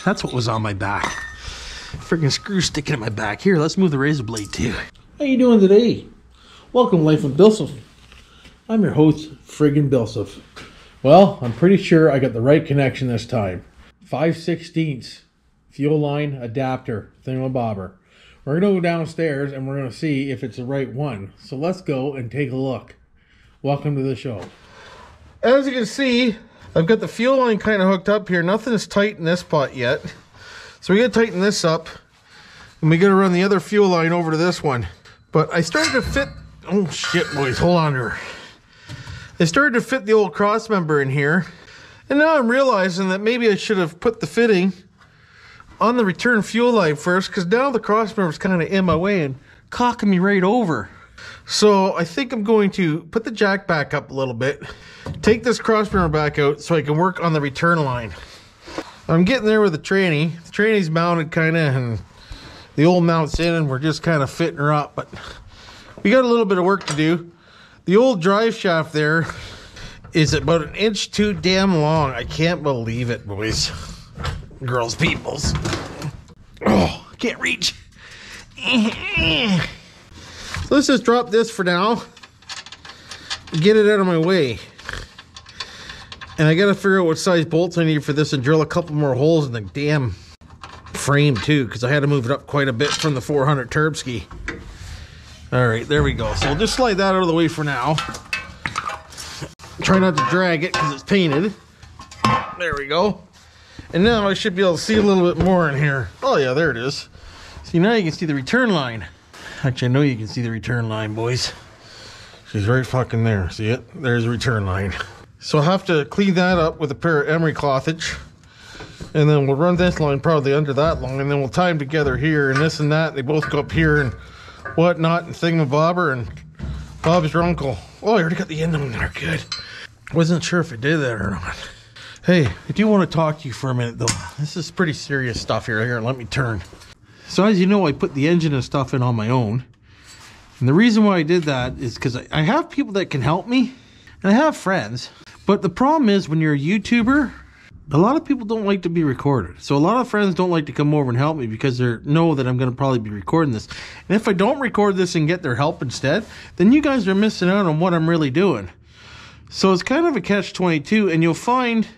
gosh, that's what was on my back. Freaking screw sticking in my back. Here, let's move the razor blade too. How you doing today? Welcome to Life with Bill Siff. I'm your host, friggin' Bill Siff. Well, I'm pretty sure I got the right connection this time. 5/16 fuel line adapter thingamabobber. We're gonna go downstairs and we're gonna see if it's the right one. So let's go and take a look. Welcome to the show. As you can see, I've got the fuel line kind of hooked up here. Nothing's tight in this pot yet. So we gotta tighten this up and we gotta run the other fuel line over to this one. But I started to fit, oh shit boys, hold on to her. I started to fit the old cross member in here. And now I'm realizing that maybe I should have put the fitting on the return fuel line first, because now the cross member's kind of in my way and cocking me right over. So I think I'm going to put the jack back up a little bit, take this cross member back out so I can work on the return line. I'm getting there with the tranny. The tranny's mounted kind of, and the old mount's in, and we're just kind of fitting her up, but we got a little bit of work to do. The old drive shaft there is about 1 inch too damn long. I can't believe it, boys. Girls, peoples. Oh, can't reach. Let's just drop this for now. Get it out of my way. And I gotta figure out what size bolts I need for this and drill a couple more holes in the damn frame too, because I had to move it up quite a bit from the 400 Turbski. All right, there we go. So we'll just slide that out of the way for now. Try not to drag it because it's painted. There we go. And now I should be able to see a little bit more in here. Oh yeah, there it is. See, now you can see the return line. Actually, I know you can see the return line, boys. She's right fucking there. See it? There's the return line. So I'll have to clean that up with a pair of emery clothage. And then we'll run this line probably under that line. And then we'll tie them together here and this and that. They both go up here and whatnot and thingamabobber and Bob's your uncle. Oh, I already got the end on there. Good. Wasn't sure if it did that or not. Hey, I do want to talk to you for a minute, though. This is pretty serious stuff here. Here, let me turn. So as you know, I put the engine and stuff in on my own. And the reason why I did that is because I have people that can help me. And I have friends. But the problem is when you're a YouTuber, a lot of people don't like to be recorded. So a lot of friends don't like to come over and help me because they know that I'm going to probably be recording this. And if I don't record this and get their help instead, then you guys are missing out on what I'm really doing. So it's kind of a catch-22, and you'll find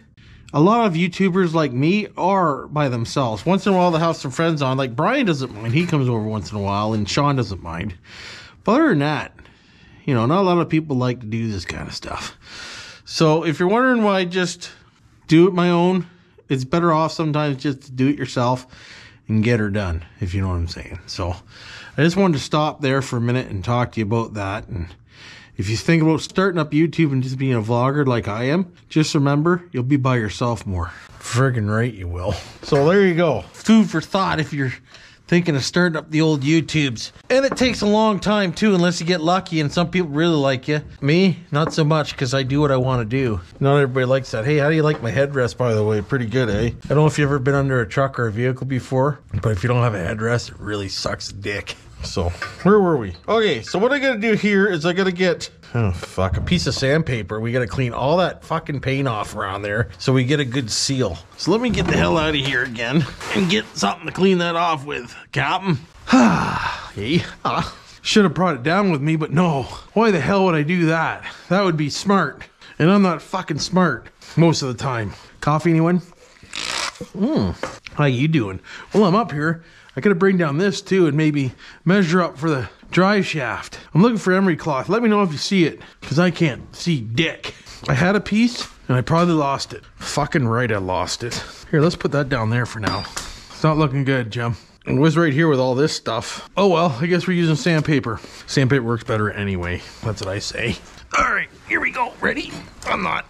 a lot of YouTubers like me are by themselves. Once in a while, they'll have some friends on. Like, Brian doesn't mind. He comes over once in a while, and Sean doesn't mind. But other than that, you know, not a lot of people like to do this kind of stuff. So if you're wondering why I just do it my own, it's better off sometimes just to do it yourself and get her done, if you know what I'm saying. So I just wanted to stop there for a minute and talk to you about that. And if you think about starting up YouTube and just being a vlogger like I am, just remember, you'll be by yourself more. Friggin' right you will. So there you go. Food for thought if you're thinking of starting up the old YouTubes. And it takes a long time too, unless you get lucky and some people really like you. Me, not so much, because I do what I want to do. Not everybody likes that. Hey, how do you like my headrest, by the way? Pretty good, eh? I don't know if you've ever been under a truck or a vehicle before, but if you don't have a headrest, it really sucks dick. So, where were we? Okay, so what I gotta do here is I gotta get, oh fuck, a piece of sandpaper. We gotta clean all that fucking paint off around there so we get a good seal. So let me get the hell out of here again and get something to clean that off with, Captain. Yeah. Should have brought it down with me, but no. Why the hell would I do that? That would be smart. And I'm not fucking smart most of the time. Coffee, anyone? How you doing? Well, I'm up here. I gotta bring down this too and maybe measure up for the drive shaft. I'm looking for emery cloth. Let me know if you see it, because I can't see dick. I had a piece and I probably lost it. Fucking right, I lost it. Here, let's put that down there for now. It's not looking good, Jim. It was right here with all this stuff. Oh well, I guess we're using sandpaper. Sandpaper works better anyway. That's what I say. All right, here we go. Ready? I'm not.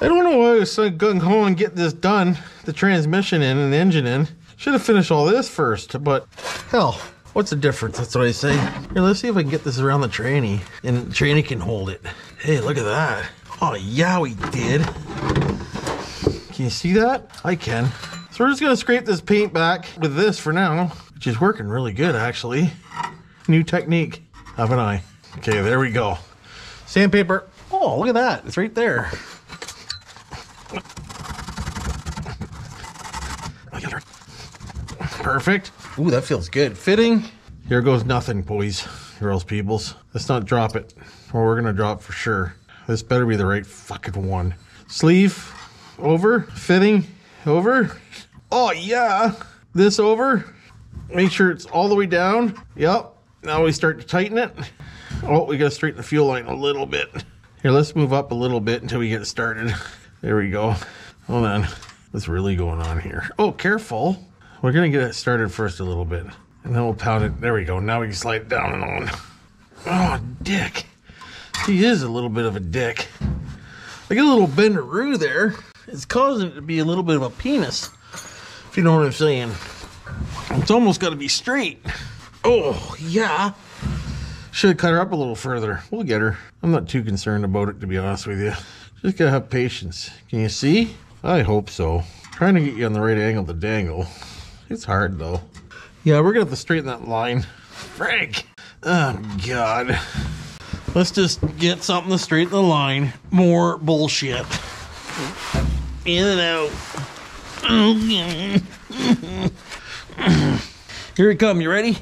I don't know why I was so gung-ho and get this done, the transmission in and the engine in. Should have finished all this first, but hell, what's the difference? That's what I say. Here, let's see if I can get this around the tranny, and the tranny can hold it. Hey, look at that. Oh yeah, we did. Can you see that? I can. So we're just gonna scrape this paint back with this for now, which is working really good, actually. New technique, haven't I? Okay, there we go. Sandpaper. Oh, look at that. It's right there. Perfect. Ooh, that feels good. Fitting. Here goes nothing, boys, girls, peoples. Let's not drop it, or we're gonna drop for sure. This better be the right fucking one. Sleeve over, fitting over. Oh yeah, this over. Make sure it's all the way down. Yep, now we start to tighten it. Oh, we gotta straighten the fuel line a little bit. Here, let's move up a little bit until we get started. There we go. Hold on, what's really going on here? Oh, careful. We're gonna get it started first a little bit, and then we'll pound it. There we go. Now we can slide it down and on. Oh, dick. He is a little bit of a dick. I get a little benderoo there. It's causing it to be a little bit of a penis, if you know what I'm saying. It's almost gotta be straight. Oh, yeah. Should have cut her up a little further. We'll get her. I'm not too concerned about it, to be honest with you. Just gotta have patience. Can you see? I hope so. Trying to get you on the right angle to dangle. It's hard though. Yeah, we're gonna have to straighten that line. Frank! Oh God. Let's just get something to straighten the line. More bullshit. In and out. Here it comes, you ready?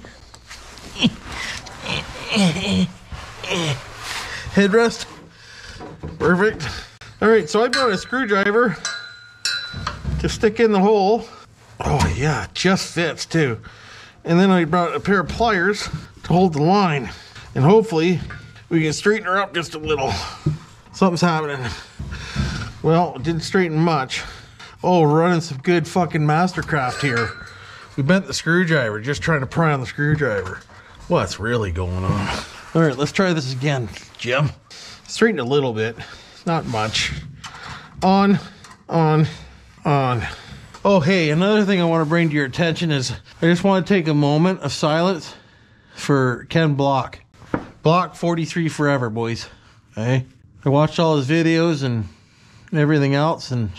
Headrest. Perfect. All right, so I brought a screwdriver to stick in the hole. Oh yeah, it just fits too. And then I brought a pair of pliers to hold the line. And hopefully we can straighten her up just a little. Something's happening. Well, it didn't straighten much. Oh, we're running some good fucking Mastercraft here. We bent the screwdriver, just trying to pry on the screwdriver. What's really going on? All right, let's try this again, Jim. Straighten a little bit, not much. On. Oh, hey, another thing I want to bring to your attention is I just want to take a moment of silence for Ken Block. Block 43 forever, boys. Okay? I watched all his videos and everything else, and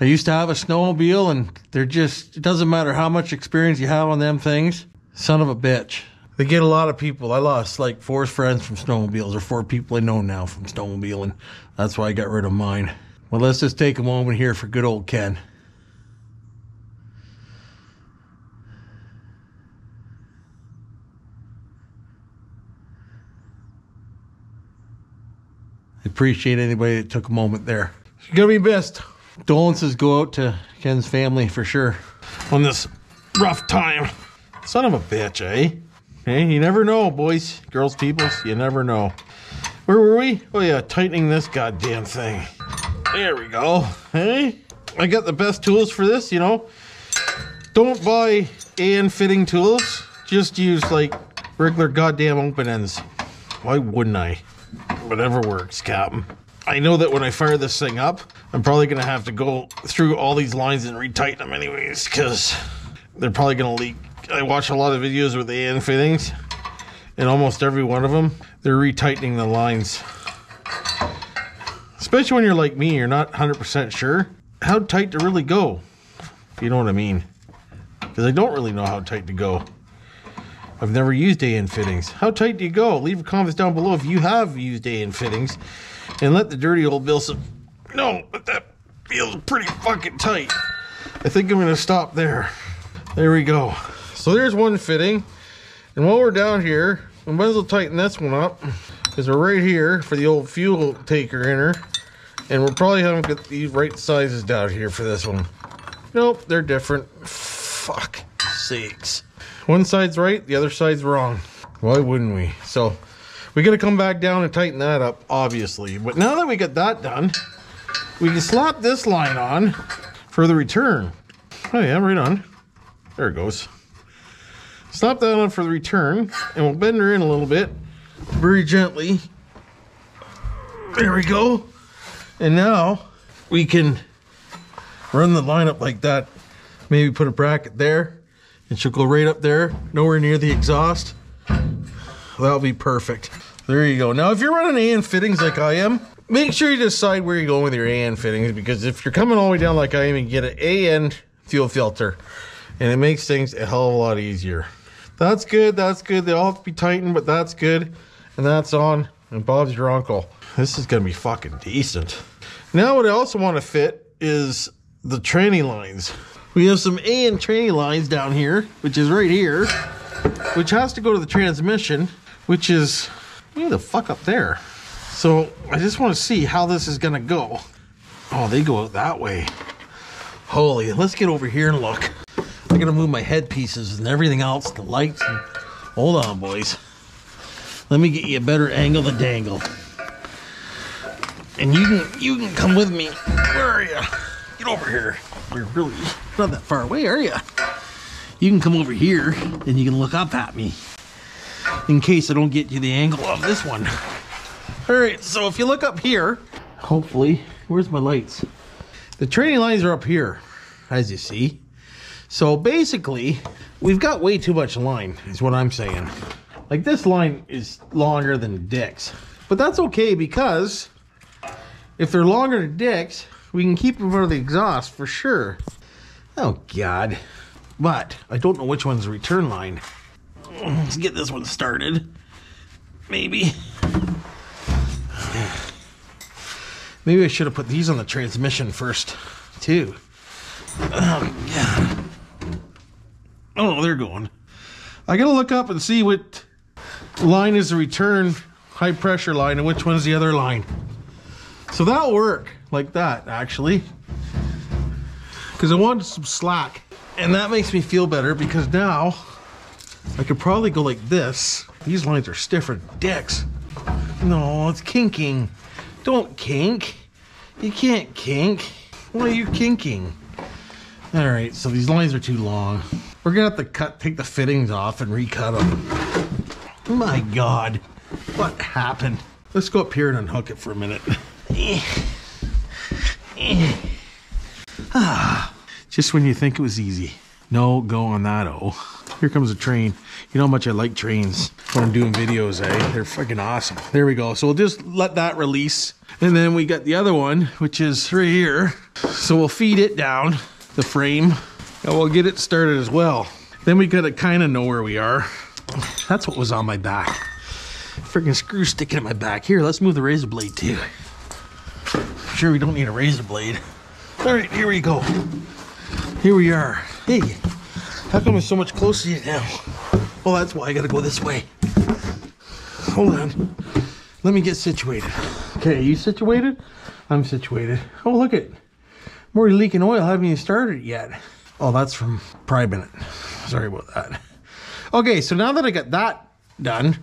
I used to have a snowmobile, and they're just, it doesn't matter how much experience you have on them things, son of a bitch. They get a lot of people. I lost like 4 friends from snowmobiles, or 4 people I know now from snowmobiling. That's why I got rid of mine. Well, let's just take a moment here for good old Ken. Appreciate anybody that took a moment there. She's gonna be missed. Condolences go out to Ken's family for sure on this rough time. Son of a bitch, eh? Hey, you never know, boys, girls, peoples, you never know. Where were we? Oh yeah, tightening this goddamn thing. There we go. Hey, I got the best tools for this, you know. Don't buy AN fitting tools. Just use like regular goddamn open ends. Why wouldn't I? Whatever works, Captain. I know that when I fire this thing up, I'm probably gonna have to go through all these lines and retighten them anyways, because they're probably gonna leak. I watch a lot of videos with AN fittings, and almost every one of them, they're retightening the lines. Especially when you're like me, you're not 100% sure how tight to really go, if you know what I mean. Because I don't really know how tight to go. I've never used AN fittings. How tight do you go? Leave your comments down below if you have used AN fittings. And let the dirty old Bill Siff know that that feels pretty fucking tight. I think I'm gonna stop there. There we go. So there's one fitting. And while we're down here, we might as well tighten this one up. Because we're right here for the old fuel taker inner. And we'll probably haven't got the right sizes down here for this one. Nope, they're different. Fuck sakes. One side's right, the other side's wrong. Why wouldn't we? So we gotta come back down and tighten that up, obviously. But now that we got that done, we can slap this line on for the return. Oh yeah, right on. There it goes. Slap that on for the return, and we'll bend her in a little bit, very gently. There we go. And now we can run the line up like that. Maybe put a bracket there. And she'll go right up there, nowhere near the exhaust. That'll be perfect. There you go. Now, if you're running AN fittings like I am, make sure you decide where you're going with your AN fittings, because if you're coming all the way down like I am, you get an AN fuel filter, and it makes things a hell of a lot easier. That's good. They all have to be tightened, but that's good. And that's on. and Bob's your uncle. This is gonna be fucking decent. Now what I also want to fit is the tranny lines. We have some AN tranny lines down here, which is right here, which has to go to the transmission, which is way the fuck up there. So I just want to see how this is gonna go. Oh, they go out that way. Holy, let's get over here and look. I'm gonna move my headpieces and everything else, the lights. And... Hold on, boys. Let me get you a better angle to dangle. And you can come with me. Where are you? Get over here. You're really not that far away, are you? You can come over here and you can look up at me. In case I don't get you the angle of this one. All right, so if you look up here, hopefully, where's my lights? The tranny lines are up here, as you see. So basically, we've got way too much line, is what I'm saying. Like this line is longer than dicks. But that's okay because if they're longer than dicks, we can keep them out of the exhaust for sure. Oh God. But I don't know which one's the return line. Let's get this one started. Maybe. Maybe I should have put these on the transmission first, too. Oh, God. Oh, they're going. I gotta look up and see what line is the return high pressure line and which one's the other line. So that'll work like that, actually. Because I wanted some slack. And that makes me feel better because now I could probably go like this. These lines are stiffer than dicks. No, it's kinking. Don't kink. You can't kink. Why are you kinking? All right, so these lines are too long. We're gonna have to take the fittings off and recut them. My God, what happened? Let's go up here and unhook it for a minute. Just when you think it was easy. No go on that O. Here comes a train. You know how much I like trains when I'm doing videos, eh? They're freaking awesome. There we go. So we'll just let that release. And then we got the other one, which is right here. So we'll feed it down the frame and we'll get it started as well. Then we gotta kinda know where we are. That's what was on my back. Freaking screw sticking in my back. Here, let's move the razor blade too. I'm sure we don't need a razor blade. All right, here we go. Here we are. Hey, how come I'm so much closer to you now? Well, that's why I gotta go this way. Hold on. Let me get situated. Okay, you situated? I'm situated. Oh, look it. I'm already leaking oil. I haven't even started it yet. Oh, that's from Prime Minute. Sorry about that. Okay, so now that I got that done,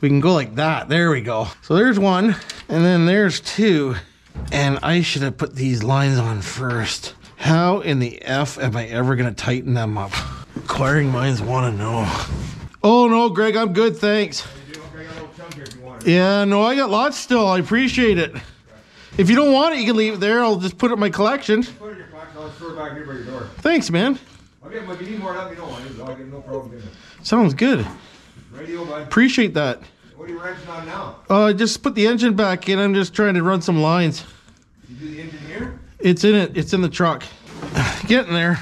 we can go like that. There we go. So there's one, and then there's two. And I should have put these lines on first. How in the F am I ever gonna tighten them up? Inquiring minds wanna know. Oh no, Greg, I'm good, thanks. You do? Okay, I got a little chunk here if you want it. Yeah, no, I got lots still, I appreciate it. Okay. If you don't want it, you can leave it there, I'll just put it in my collection. Put it in your box, I'll throw it back here by your door. Thanks, man. Okay, but if you need more, let me know. I'll get no problem doing it. Sounds good. Radio, bud. Appreciate that. What are you wrenching on now? Just put the engine back in, I'm just trying to run some lines. You do the engine here? It's in it. It's in the truck. Getting there.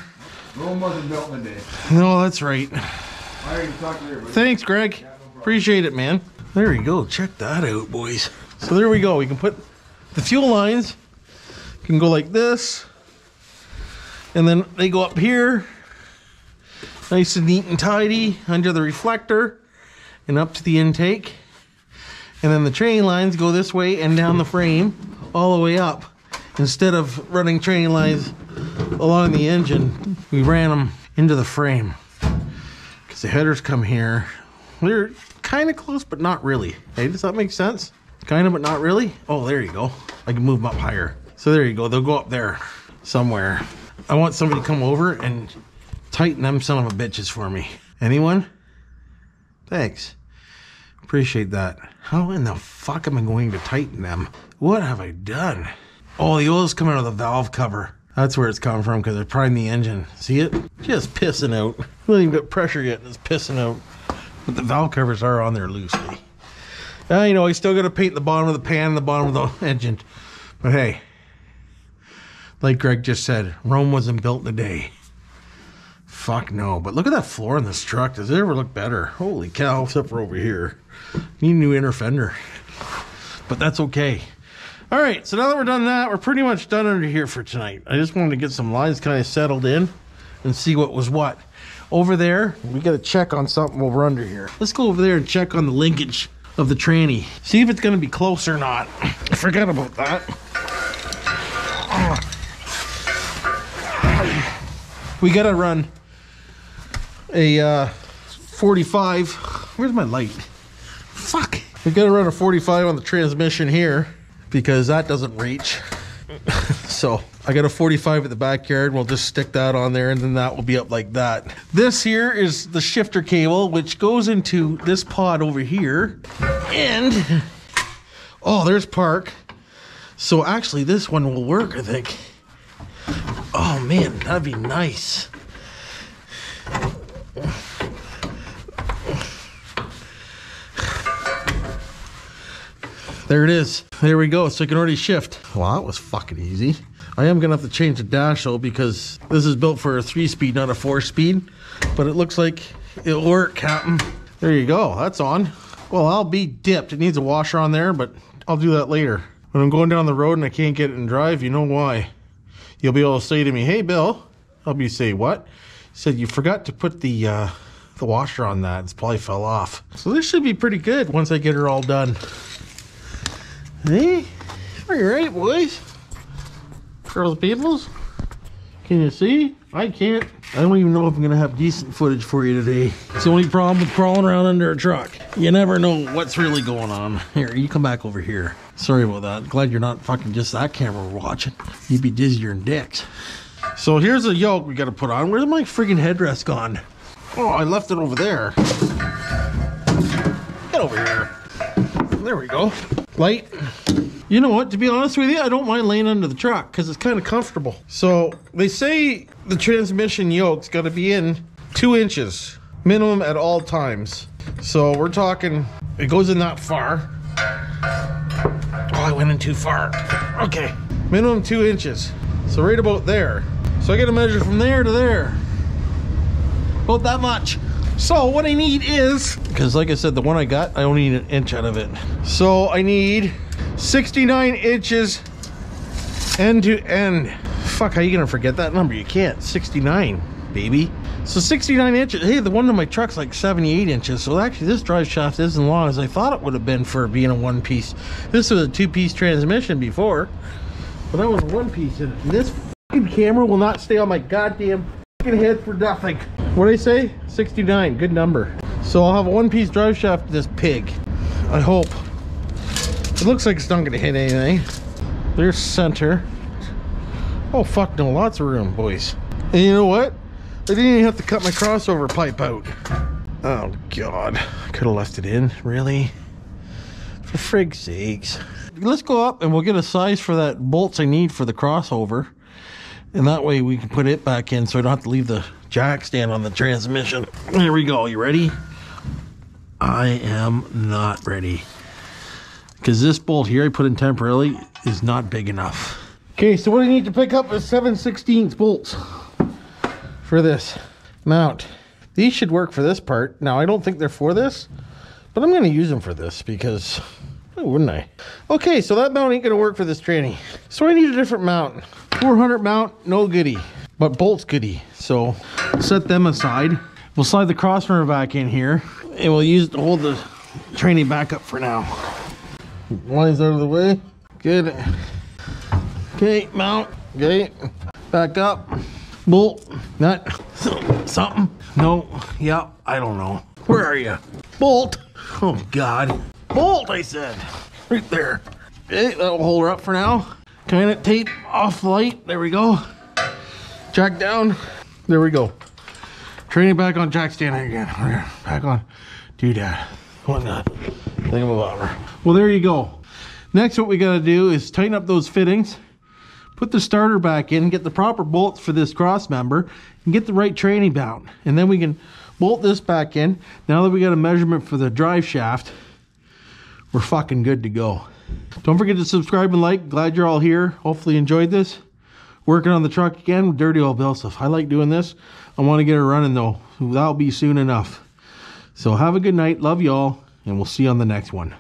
Rome wasn't built in a day. No, that's right. All right, talk later, buddy. Thanks, Greg. Yeah, no appreciate it, man. There you go. Check that out, boys. So there we go. We can put the fuel lines. Can go like this. And then they go up here. Nice and neat and tidy under the reflector. And up to the intake. And then the train lines go this way and down the frame. All the way up. Instead of running train lines along the engine, we ran them into the frame. Because the headers come here. They're kind of close, but not really. Hey, does that make sense? Kind of, but not really? Oh, there you go. I can move them up higher. So there you go. They'll go up there somewhere. I want somebody to come over and tighten them son of a bitches for me. Anyone? Thanks. Appreciate that. How in the fuck am I going to tighten them? What have I done? Oh, the oil's coming out of the valve cover. That's where it's coming from because they're priming the engine. See it? Just pissing out. We haven't even got pressure yet and it's pissing out. But the valve covers are on there loosely. You know, I still got to paint the bottom of the pan and the bottom of the engine. But hey, like Greg just said, Rome wasn't built in a day. Fuck no. But look at that floor in this truck. Does it ever look better? Holy cow, except for over here. Need a new inner fender. But that's okay. All right, so now that we're done that, we're pretty much done under here for tonight. I just wanted to get some lines kind of settled in and see what was what. Over there, we got to check on something while we're under here. Let's go over there and check on the linkage of the tranny. See if it's going to be close or not. I forgot about that. We got to run a 45. Where's my light? Fuck. We got to run a 45 on the transmission here because that doesn't reach. So I got a 45 at the backyard. We'll just stick that on there and then that will be up like that. This here is the shifter cable, which goes into this pod over here. And, oh, there's park. So actually this one will work, I think. Oh man, that'd be nice. There it is. There we go. So you can already shift. Well, that was fucking easy. I am gonna have to change the dash though because this is built for a 3-speed, not a 4-speed. But it looks like it'll work, Captain. There you go. That's on. Well, I'll be dipped. It needs a washer on there, but I'll do that later. When I'm going down the road and I can't get it in drive, you know why. You'll be able to say to me, "Hey, Bill." I'll be say, "What?" He said, "You forgot to put the washer on that. It's probably fell off." So this should be pretty good once I get her all done. Hey, are you right, boys? Girls, peoples? Can you see? I can't. I don't even know if I'm gonna have decent footage for you today. It's the only problem with crawling around under a truck. You never know what's really going on. Here, you come back over here. Sorry about that. Glad you're not fucking just that camera watching. You'd be dizzier than dicks. So here's the yoke we gotta put on. Where's my friggin' headrest gone? Oh, I left it over there. Get over here. There we go. Light. You know what, to be honest with you, I don't mind laying under the truck because it's kind of comfortable. So they say the transmission yoke's got to be in 2 inches minimum at all times. So we're talking, it goes in that far. Oh, I went in too far. Okay, minimum 2 inches. So right about there. So I got to measure from there to there. About that much. So what I need is, because like I said, the one I got, I only need 1 inch out of it. So I need 69 inches end to end. Fuck, how you gonna forget that number? You can't. 69, baby. So 69 inches. Hey, the one on my truck's like 78 inches. So actually this drive shaft isn't long as I thought it would have been for being a one piece. This was a 2-piece transmission before, but that was a 1-piece in it. And this fucking camera will not stay on my goddamn fucking head for nothing. What did I say? 69, good number. So I'll have a 1-piece drive shaft to this pig, I hope. It looks like it's not gonna hit anything. There's center. Oh fuck no, lots of room, boys. And you know what? I didn't even have to cut my crossover pipe out. Oh God, I could have left it in, really? For frig's sakes. Let's go up and we'll get a size for that bolts I need for the crossover. And that way we can put it back in so I don't have to leave the jack stand on the transmission. There we go, you ready? I am not ready. Because this bolt here I put in temporarily is not big enough. Okay, so what I need to pick up is 7/16 bolts for this mount. These should work for this part. Now I don't think they're for this, but I'm gonna use them for this because why wouldn't I? Okay, so that mount ain't gonna work for this tranny. So I need a different mount. 400 mount, no goodie, but bolts goodie. So set them aside. We'll slide the cross member back in here and we'll use it to hold the tranny back up for now. Lines out of the way. Good. Okay, mount. Okay, back up. Bolt, nut, something. No, yeah, I don't know. Where are you? Bolt. Oh God. Bolt, I said. Right there. Okay, that'll hold her up for now. Kind of tape off the light. There we go. Jack down. There we go. Training back on jack stand again. Back on. Do that. Whatnot. Thingamabobber. Well, there you go. Next, what we got to do is tighten up those fittings, put the starter back in, get the proper bolts for this cross member, and get the right tranny bound. And then we can bolt this back in. Now that we got a measurement for the drive shaft, we're fucking good to go. Don't forget to subscribe and like. Glad you're all here. Hopefully you enjoyed this. Working on the truck again with dirty old Bill Siff. I like doing this. I want to get her running though. That'll be soon enough. So have a good night. Love y'all. And we'll see you on the next one.